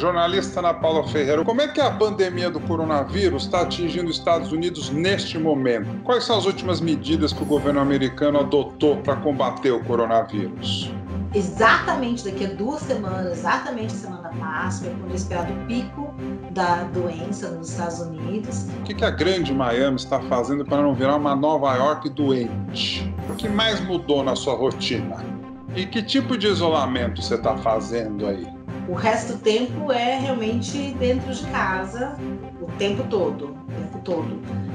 Jornalista Ana Paula Ferreira, como é que a pandemia do coronavírus está atingindo os Estados Unidos neste momento? Quais são as últimas medidas que o governo americano adotou para combater o coronavírus? Exatamente daqui a 2 semanas, exatamente semana passada, quando é esperado o pico da doença nos Estados Unidos. O que a grande Miami está fazendo para não virar uma Nova York doente? O que mais mudou na sua rotina? E que tipo de isolamento você está fazendo aí? O resto do tempo é realmente dentro de casa, o tempo todo,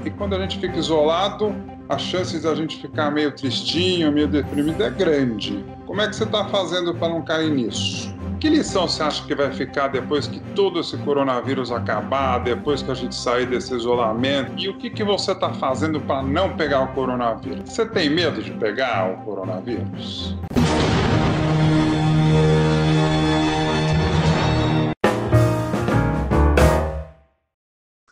E quando a gente fica isolado, as chances da gente ficar meio tristinho, meio deprimido é grande. Como é que você está fazendo para não cair nisso? Que lição você acha que vai ficar depois que todo esse coronavírus acabar, depois que a gente sair desse isolamento? E o que você está fazendo para não pegar o coronavírus? Você tem medo de pegar o coronavírus?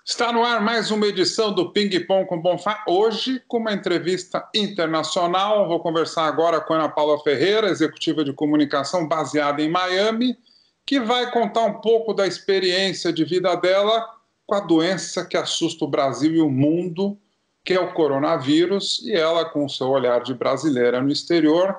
Está no ar mais uma edição do Ping Pong com Bonfá, hoje com uma entrevista internacional. Vou conversar agora com a Ana Paula Ferreira, executiva de comunicação baseada em Miami, que vai contar um pouco da experiência de vida dela com a doença que assusta o Brasil e o mundo, que é o coronavírus, e ela, com o seu olhar de brasileira no exterior,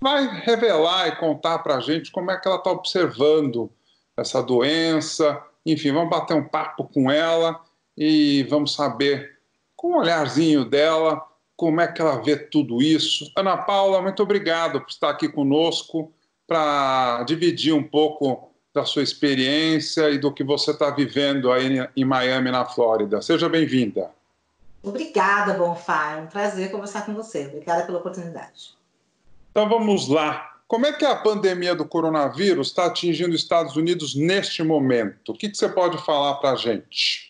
vai revelar e contar para a gente como é que ela está observando essa doença. Enfim, vamos bater um papo com ela e vamos saber, com o olharzinho dela, como é que ela vê tudo isso. Ana Paula, muito obrigado por estar aqui conosco para dividir um pouco da sua experiência e do que você está vivendo aí em Miami, na Flórida. Seja bem-vinda. Obrigada, Bonfá. É um prazer conversar com você. Obrigada pela oportunidade. Então vamos lá. Como é que a pandemia do coronavírus está atingindo os Estados Unidos neste momento? O que você pode falar para a gente?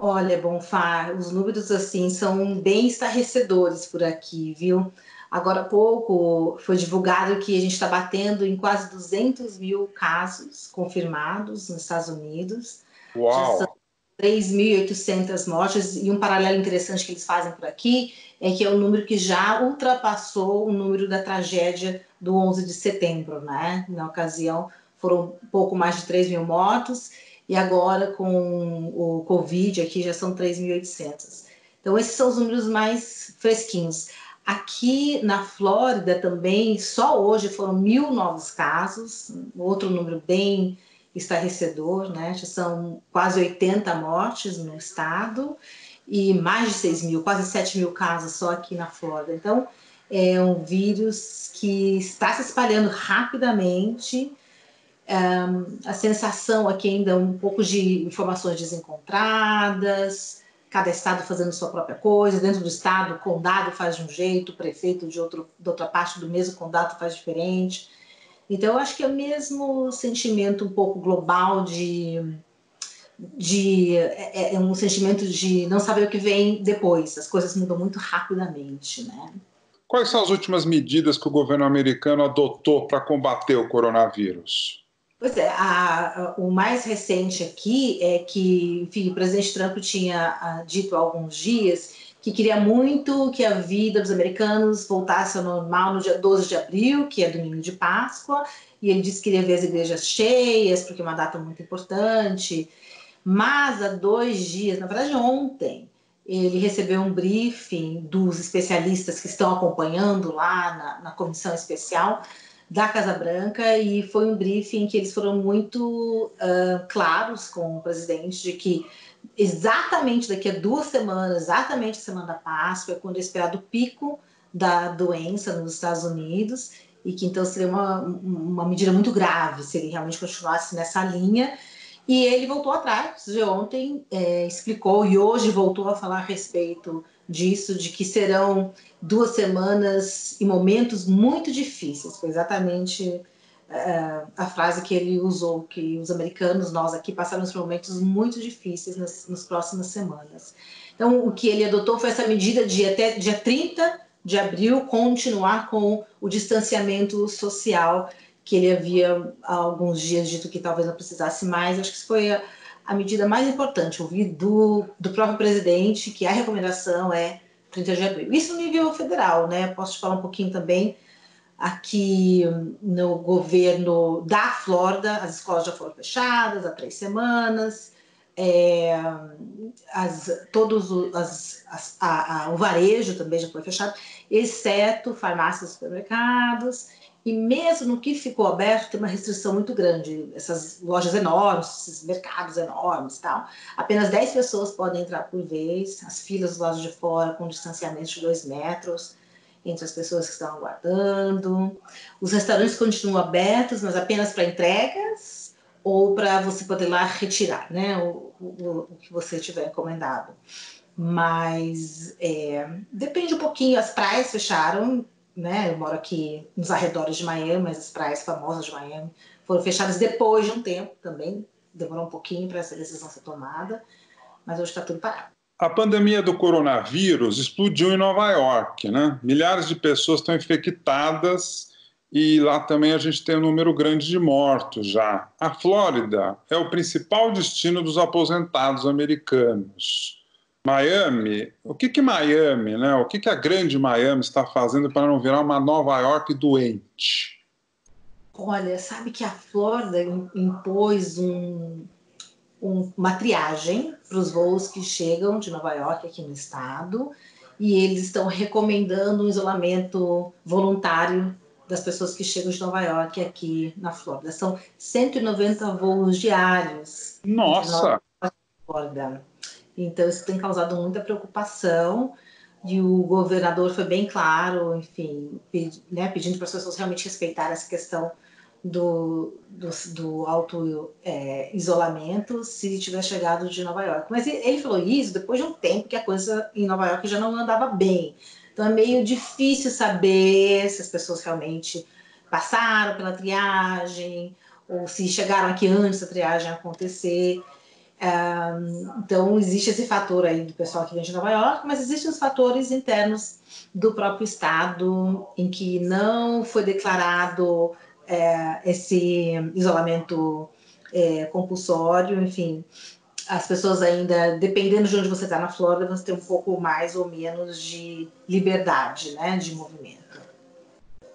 Olha, Bonfá, os números assim são bem estarrecedores por aqui, viu? Agora há pouco foi divulgado que a gente está batendo em quase 200 mil casos confirmados nos Estados Unidos. Uau! Já são 3.800 mortes, e um paralelo interessante que eles fazem por aqui é que é um número que já ultrapassou o número da tragédia do 11 de setembro, né? Na ocasião, foram um pouco mais de 3 mil mortos, e agora com o Covid aqui já são 3.800. Então, esses são os números mais fresquinhos. Aqui na Flórida também, só hoje foram 1.000 novos casos, outro número bem estarrecedor, né? Já são quase 80 mortes no estado, e mais de 6 mil, quase 7 mil casos só aqui na Flórida. Então, é um vírus que está se espalhando rapidamente. A sensação aqui ainda é um pouco de informações desencontradas, cada estado fazendo sua própria coisa, dentro do estado, o condado faz de um jeito, o prefeito de outra parte do mesmo condado faz diferente. Então, eu acho que é o mesmo sentimento um pouco global é um sentimento de não saber o que vem depois, as coisas mudam muito rapidamente, né? Quais são as últimas medidas que o governo americano adotou para combater o coronavírus? Pois é, o mais recente aqui é que, enfim, o presidente Trump tinha dito há alguns dias que queria muito que a vida dos americanos voltasse ao normal no dia 12 de abril, que é domingo de Páscoa, e ele disse que queria ver as igrejas cheias, porque é uma data muito importante. Mas há 2 dias, na verdade ontem, ele recebeu um briefing dos especialistas que estão acompanhando lá na comissão especial da Casa Branca, e foi um briefing que eles foram muito claros com o presidente de que exatamente daqui a 2 semanas, exatamente semana Páscoa, é quando é esperado o pico da doença nos Estados Unidos, e que então seria uma medida muito grave se ele realmente continuasse nessa linha. E ele voltou atrás de ontem, explicou, e hoje voltou a falar a respeito disso, de que serão 2 semanas e momentos muito difíceis. Foi exatamente a frase que ele usou, que os americanos, nós aqui, passamos por momentos muito difíceis nas próximas semanas. Então, o que ele adotou foi essa medida de até dia 30 de abril continuar com o distanciamento social, que ele havia há alguns dias dito que talvez não precisasse mais. Acho que isso foi a medida mais importante. Ouvi do próprio presidente que a recomendação é 30 de abril. Isso no nível federal, né? Posso te falar um pouquinho também aqui no governo da Flórida, as escolas já foram fechadas há 3 semanas, o varejo também já foi fechado, exceto farmácias e supermercados, e mesmo no que ficou aberto tem uma restrição muito grande, essas lojas enormes, esses mercados enormes e tal, apenas 10 pessoas podem entrar por vez, as filas do lado de fora com distanciamento de 2 metros, entre as pessoas que estão aguardando. Os restaurantes continuam abertos, mas apenas para entregas ou para você poder lá retirar, né, o que você tiver encomendado. Mas depende um pouquinho, as praias fecharam, né, eu moro aqui nos arredores de Miami, mas as praias famosas de Miami foram fechadas depois de um tempo também, demorou um pouquinho para essa decisão ser tomada, mas hoje está tudo parado. A pandemia do coronavírus explodiu em Nova York, né? Milhares de pessoas estão infectadas e lá também a gente tem um número grande de mortos já. A Flórida é o principal destino dos aposentados americanos. Miami, o que a grande Miami está fazendo para não virar uma Nova York doente? Olha, sabe que a Flórida impôs uma triagem para os voos que chegam de Nova York aqui no estado, e eles estão recomendando um isolamento voluntário das pessoas que chegam de Nova York aqui na Flórida. São 190 voos diários. Nossa! De Flórida. Então, isso tem causado muita preocupação, e o governador foi bem claro, enfim, pedindo para as pessoas realmente respeitarem essa questão do auto-isolamento se tiver chegado de Nova York. Mas ele falou isso depois de um tempo que a coisa em Nova York já não andava bem. Então é meio difícil saber se as pessoas realmente passaram pela triagem ou se chegaram aqui antes da triagem acontecer. Então existe esse fator aí do pessoal que vem de Nova York, mas existem os fatores internos do próprio estado em que não foi declarado esse isolamento compulsório, enfim, as pessoas ainda, dependendo de onde você está na Flórida, você tem um pouco mais ou menos de liberdade, né, de movimento.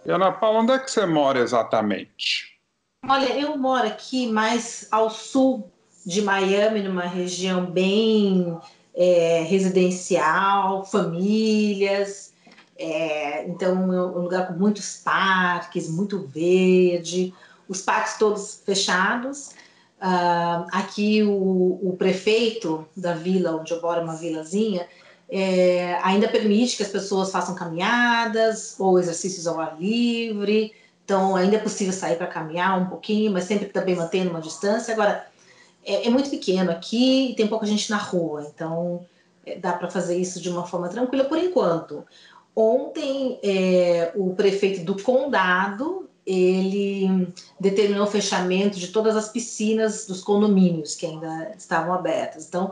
E, Ana Paula, onde é que você mora exatamente? Olha, eu moro aqui mais ao sul de Miami, numa região bem residencial, famílias. Então, é um lugar com muitos parques, muito verde, os parques todos fechados. Aqui, o prefeito da vila, onde eu moro, uma vilazinha, ainda permite que as pessoas façam caminhadas ou exercícios ao ar livre. Então, ainda é possível sair para caminhar um pouquinho, mas sempre também mantendo uma distância. Agora, é muito pequeno aqui e tem pouca gente na rua, então dá para fazer isso de uma forma tranquila por enquanto. Ontem, o prefeito do condado, ele determinou o fechamento de todas as piscinas dos condomínios que ainda estavam abertas. Então,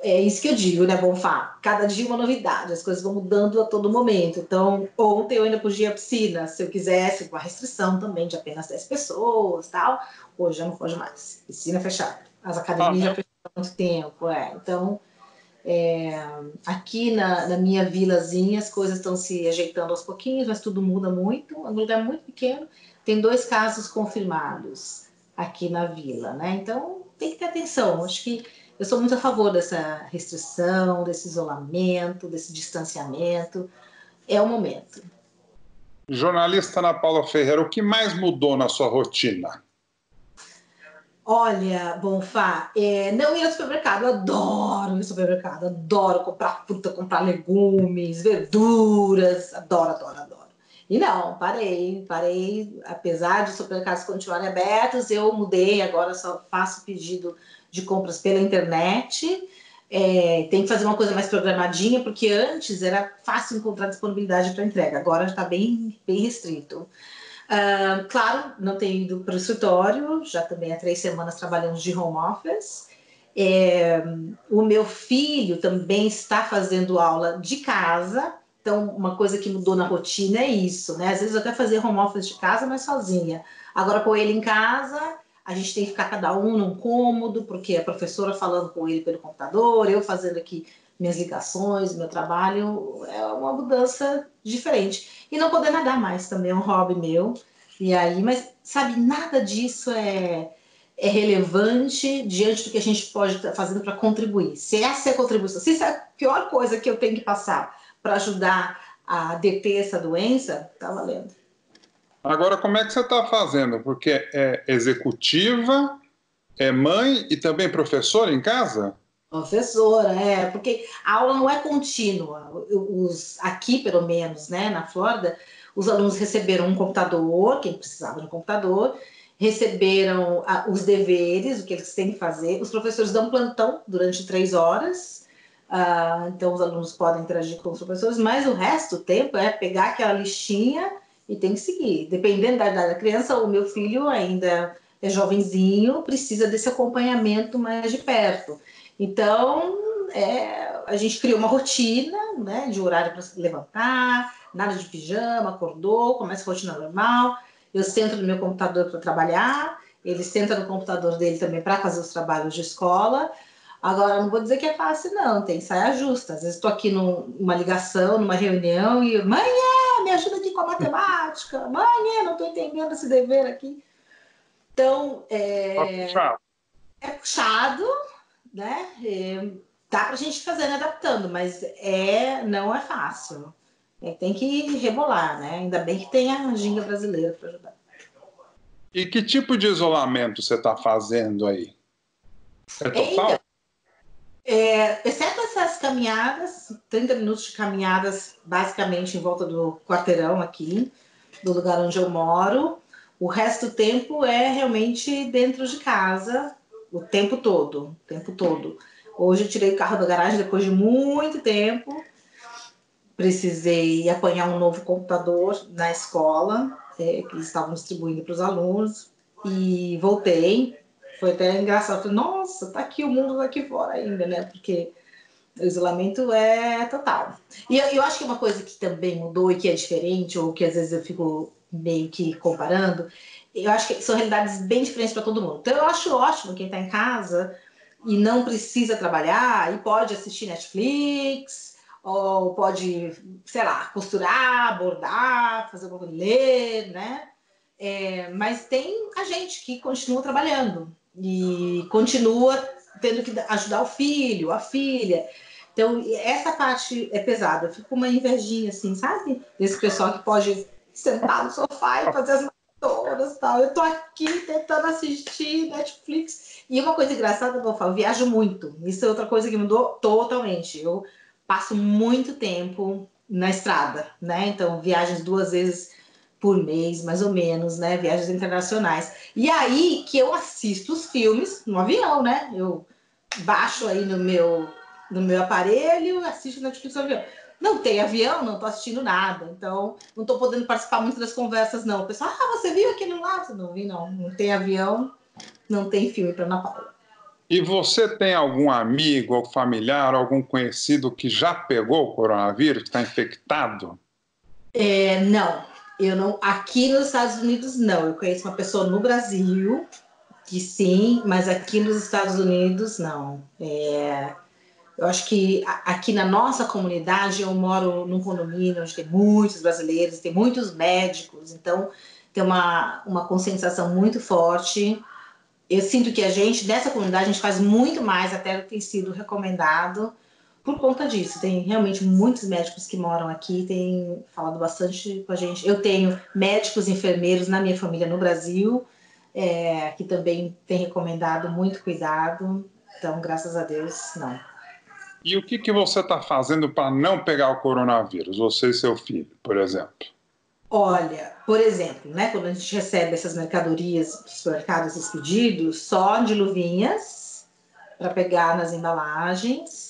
é isso que eu digo, né, Bonfá? Cada dia uma novidade, as coisas vão mudando a todo momento. Então, ontem eu ainda podia ir à piscina, se eu quisesse, com a restrição também de apenas 10 pessoas e tal. Hoje já não pode mais, piscina fechada. As academias já fecharam há muito tempo, então... aqui na minha vilazinha as coisas estão se ajeitando aos pouquinhos, mas tudo muda muito, é um lugar muito pequeno, tem 2 casos confirmados aqui na vila, né? Então tem que ter atenção, acho que eu sou muito a favor dessa restrição, desse isolamento, desse distanciamento, é o momento. Jornalista Ana Paula Ferreira, o que mais mudou na sua rotina? Olha, Bonfá, não ir ao supermercado, eu adoro ir ao supermercado, adoro comprar fruta, comprar legumes, verduras, adoro, adoro, adoro. E não, parei, apesar de os supermercados continuarem abertos, eu mudei, agora só faço pedido de compras pela internet, tem que fazer uma coisa mais programadinha, porque antes era fácil encontrar disponibilidade para entrega, agora está bem, bem restrito. Claro, não tenho ido para o escritório, já também há 3 semanas trabalhamos de home office. O meu filho também está fazendo aula de casa, então uma coisa que mudou na rotina é isso, né? Às vezes eu até fazia home office de casa, mas sozinha. Agora, com ele em casa, a gente tem que ficar cada um num cômodo, porque a professora falando com ele pelo computador, eu fazendo aqui minhas ligações, meu trabalho, é uma mudança diferente. E não poder nadar mais também é um hobby meu. E aí, mas sabe, nada disso é relevante diante do que a gente pode estar fazendo para contribuir. Se essa é a contribuição, se essa é a pior coisa que eu tenho que passar para ajudar a deter essa doença, tá valendo. Agora, como é que você está fazendo? Porque é executiva, é mãe e também professora em casa? Professora, porque a aula não é contínua. Aqui, pelo menos, né, na Flórida, os alunos receberam um computador, quem precisava de um computador, receberam os deveres, o que eles têm que fazer. Os professores dão plantão durante 3 horas, então os alunos podem interagir com os professores, mas o resto do tempo é pegar aquela listinha e tem que seguir. Dependendo da idade da criança, o meu filho ainda é jovenzinho, precisa desse acompanhamento mais de perto. Então, a gente criou uma rotina, né, de horário para se levantar, nada de pijama, acordou, começa a rotina normal. Eu sento no meu computador para trabalhar, ele senta no computador dele também para fazer os trabalhos de escola. Agora, não vou dizer que é fácil, não, tem saia justa. Às vezes estou aqui numa ligação, numa reunião e... Mãe, me ajuda aqui com a matemática. Mãe, não estou entendendo esse dever aqui. Então, é puxado, né? Dá para a gente fazer, né, adaptando, mas não é fácil. Tem que rebolar, né? Ainda bem que tem a ginga brasileira para ajudar. E que tipo de isolamento você está fazendo aí? É total? Exceto essas caminhadas, 30 minutos de caminhadas basicamente em volta do quarteirão aqui, do lugar onde eu moro. O resto do tempo é realmente dentro de casa, o tempo todo, o tempo todo. Hoje eu tirei o carro da garagem depois de muito tempo. Precisei apanhar um novo computador na escola, que eles estavam distribuindo para os alunos, e voltei. Foi até engraçado, falei, nossa, tá aqui, o mundo tá aqui fora ainda, né? Porque o isolamento é total. E eu acho que uma coisa que também mudou e que é diferente, ou que às vezes eu fico meio que comparando, eu acho que são realidades bem diferentes para todo mundo. Então eu acho ótimo quem tá em casa e não precisa trabalhar, e pode assistir Netflix, ou pode, sei lá, costurar, bordar, fazer algum ler, né? Mas tem a gente que continua trabalhando e continua tendo que ajudar o filho, a filha. Então, essa parte é pesada. Eu fico com uma invejinha, assim, sabe? Desse pessoal que pode sentar no sofá e fazer as maratonas e tal. Eu tô aqui tentando assistir Netflix. E uma coisa engraçada, eu vou falar, eu viajo muito. Isso é outra coisa que mudou totalmente. Eu passo muito tempo na estrada, né? Então, viagens 2 vezes por mês, mais ou menos, né? Viagens internacionais. E aí que eu assisto os filmes no avião, né? Eu baixo aí no meu aparelho, assisto Netflix no avião. Não tem avião, não tô assistindo nada. Então, não tô podendo participar muito das conversas, não. O pessoal, você viu aquele lá? Não vi, não. Não tem avião, não tem filme para Ana Paula. E você tem algum amigo, ou familiar, algum conhecido que já pegou o coronavírus, que está infectado? Não. Eu não, aqui nos Estados Unidos, não. Eu conheço uma pessoa no Brasil, que sim, mas aqui nos Estados Unidos, não. Eu acho que aqui na nossa comunidade, eu moro num condomínio onde tem muitos brasileiros, tem muitos médicos, então tem uma conscientização muito forte. Eu sinto que a gente, nessa comunidade, a gente faz muito mais até do que tem sido recomendado por conta disso. Tem realmente muitos médicos que moram aqui, têm falado bastante com a gente. Eu tenho médicos e enfermeiros na minha família no Brasil, que também têm recomendado muito cuidado. Então, graças a Deus, não. E o que você está fazendo para não pegar o coronavírus? Você e seu filho, por exemplo. Olha, por exemplo, né, quando a gente recebe essas mercadorias, os mercados, esses pedidos, só de luvinhas para pegar nas embalagens.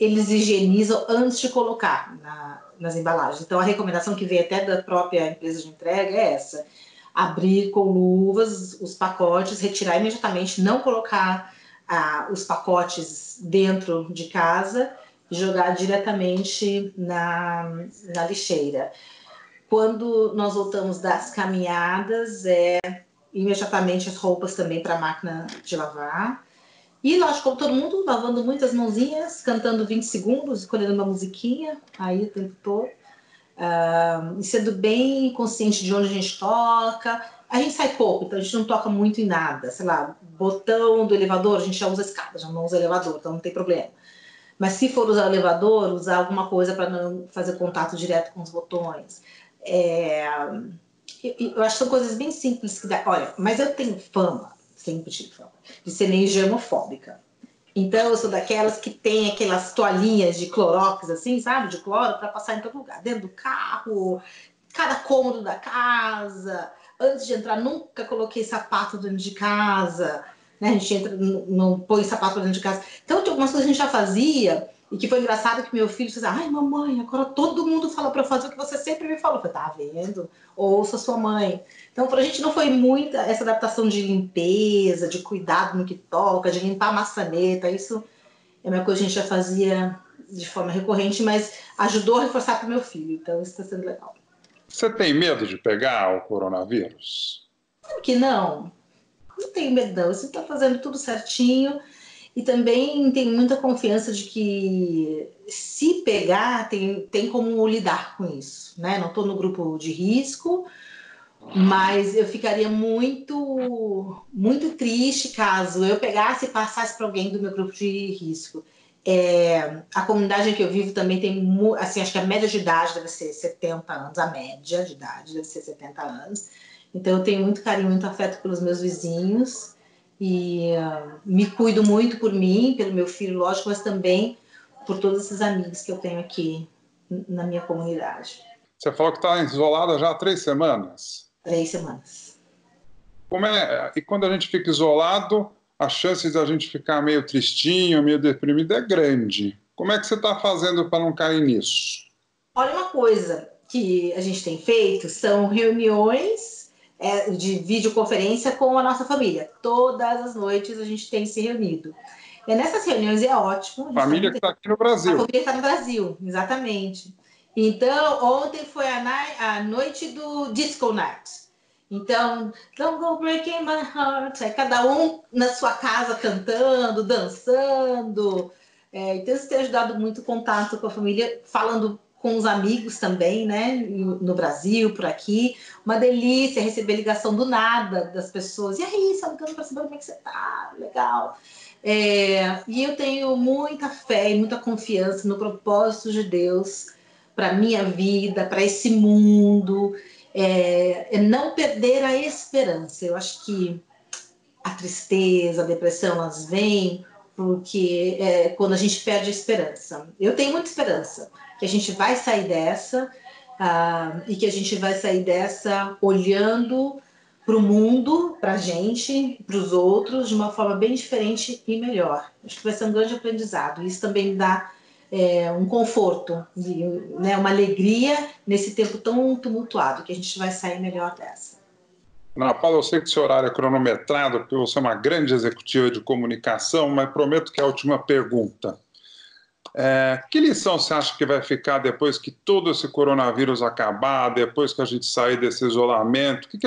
Eles higienizam antes de colocar nas embalagens. Então, a recomendação que vem até da própria empresa de entrega é essa. Abrir com luvas os pacotes, retirar imediatamente, não colocar os pacotes dentro de casa e jogar diretamente na lixeira. Quando nós voltamos das caminhadas, imediatamente as roupas também para a máquina de lavar. E nós, como todo mundo, lavando muitas mãozinhas, cantando 20 segundos, escolhendo uma musiquinha aí o tempo todo. E sendo bem consciente de onde a gente toca. A gente sai pouco, então a gente não toca muito em nada. Sei lá, botão do elevador, a gente já usa escada, já não usa elevador, então não tem problema. Mas se for usar o elevador, usar alguma coisa para não fazer contato direto com os botões. Eu acho que são coisas bem simples que dá. Olha, mas eu tenho fama, sempre tive fama, de ser meio germofóbica. Então eu sou daquelas que tem aquelas toalhinhas de clorox, assim, sabe? De cloro, para passar em todo lugar. Dentro do carro, cada cômodo da casa. Antes de entrar, nunca coloquei sapato dentro de casa. Né? A gente entra, não põe sapato dentro de casa. Então tem algumas coisas que a gente já fazia. E que foi engraçado que meu filho disse: ai, mamãe, agora todo mundo fala para eu fazer o que você sempre me falou. Eu falei: tá vendo? Ouça sua mãe. Então, pra gente não foi muita essa adaptação de limpeza, de cuidado no que toca, de limpar a maçaneta. Isso é uma coisa que a gente já fazia de forma recorrente, mas ajudou a reforçar pro meu filho. Então, isso tá sendo legal. Você tem medo de pegar o coronavírus? Sabe que não. Não tenho medo, não. Você tá fazendo tudo certinho. E também tenho muita confiança de que se pegar, tem como lidar com isso, né? Não estou no grupo de risco, mas eu ficaria muito, muito triste caso eu pegasse e passasse para alguém do meu grupo de risco. A comunidade em que eu vivo também tem, assim, acho que a média de idade deve ser 70 anos, a média de idade deve ser 70 anos. Então eu tenho muito carinho, muito afeto pelos meus vizinhos. E me cuido muito por mim, pelo meu filho, lógico, mas também por todos esses amigos que eu tenho aqui na minha comunidade. Você falou que está isolada já há 3 semanas? 3 semanas. Como é? E quando a gente fica isolado, a chance de a gente ficar meio tristinho, meio deprimido é grande. Como é que você está fazendo para não cair nisso? Olha, uma coisa que a gente tem feito são reuniões de videoconferência com a nossa família. Todas as noites a gente tem se reunido. E nessas reuniões é ótimo. Família que está aqui no Brasil. A família está no Brasil, exatamente. Então, ontem foi a noite do Disco Night. Então, Don't Go Breaking My Heart. É cada um na sua casa cantando, dançando. Então, isso tem ajudado muito o contato com a família, falando com os amigos também, né, no Brasil, por aqui. Uma delícia receber ligação do nada das pessoas. E aí, só ligando para saber como é que você tá, legal. E eu tenho muita fé e muita confiança no propósito de Deus para minha vida, para esse mundo. Não perder a esperança. Eu acho que a tristeza, a depressão, elas vêm porque quando a gente perde a esperança. Eu tenho muita esperança que a gente vai sair dessa e que a gente vai sair dessa olhando para o mundo, para a gente, para os outros, de uma forma bem diferente e melhor. Acho que vai ser um grande aprendizado. Isso também me dá um conforto, né, uma alegria nesse tempo tão tumultuado, que a gente vai sair melhor dessa. Ana Paula, eu sei que seu horário é cronometrado, porque você é uma grande executiva de comunicação, mas prometo que é a última pergunta. Que lição você acha que vai ficar depois que todo esse coronavírus acabar, depois que a gente sair desse isolamento? Que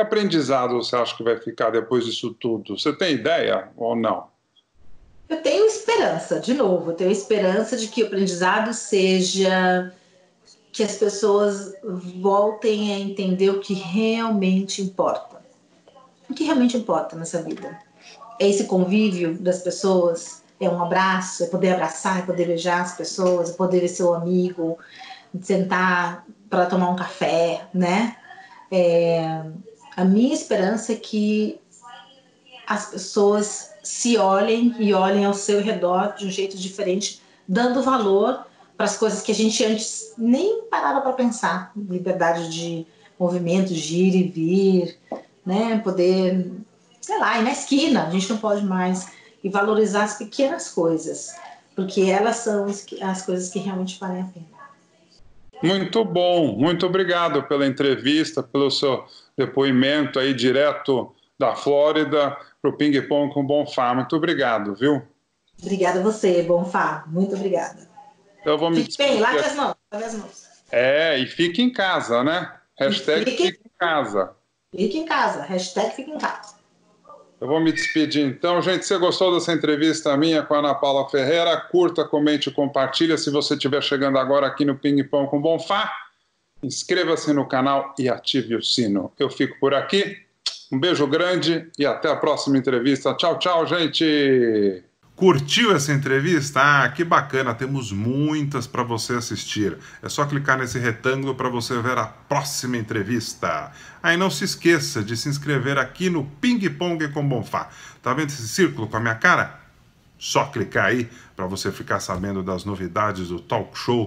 aprendizado você acha que vai ficar depois disso tudo? Você tem ideia ou não? Eu tenho esperança, de novo, eu tenho esperança de que o aprendizado seja que as pessoas voltem a entender o que realmente importa. O que realmente importa nessa vida? É esse convívio das pessoas. É um abraço, é poder abraçar, é poder beijar as pessoas, é poder ver seu amigo, sentar para tomar um café, né? A minha esperança é que as pessoas se olhem e olhem ao seu redor de um jeito diferente, dando valor para as coisas que a gente antes nem parava para pensar. Liberdade de movimento, de ir e vir, né? Poder, sei lá, ir na esquina, a gente não pode mais... E valorizar as pequenas coisas, porque elas são as coisas que realmente valem a pena. Muito bom, muito obrigado pela entrevista, pelo seu depoimento aí direto da Flórida para o Ping Pong com Bonfá. Muito obrigado, viu? Obrigada a você, Bonfá. Muito obrigada. Eu vou me despedir. Fique bem, lave as mãos. E fique em casa, né? #fique em casa. Fique em casa, hashtag fique em casa. Eu vou me despedir então. Gente, se você gostou dessa entrevista minha com a Ana Paula Ferreira, curta, comente e compartilha. Se você estiver chegando agora aqui no Ping Pong com Bonfá, inscreva-se no canal e ative o sino. Eu fico por aqui. Um beijo grande e até a próxima entrevista. Tchau, tchau, gente! Curtiu essa entrevista? Ah, que bacana! Temos muitas para você assistir. É só clicar nesse retângulo para você ver a próxima entrevista. Ah, e não se esqueça de se inscrever aqui no Ping Pong com Bonfá. Tá vendo esse círculo com a minha cara? Só clicar aí para você ficar sabendo das novidades do talk show.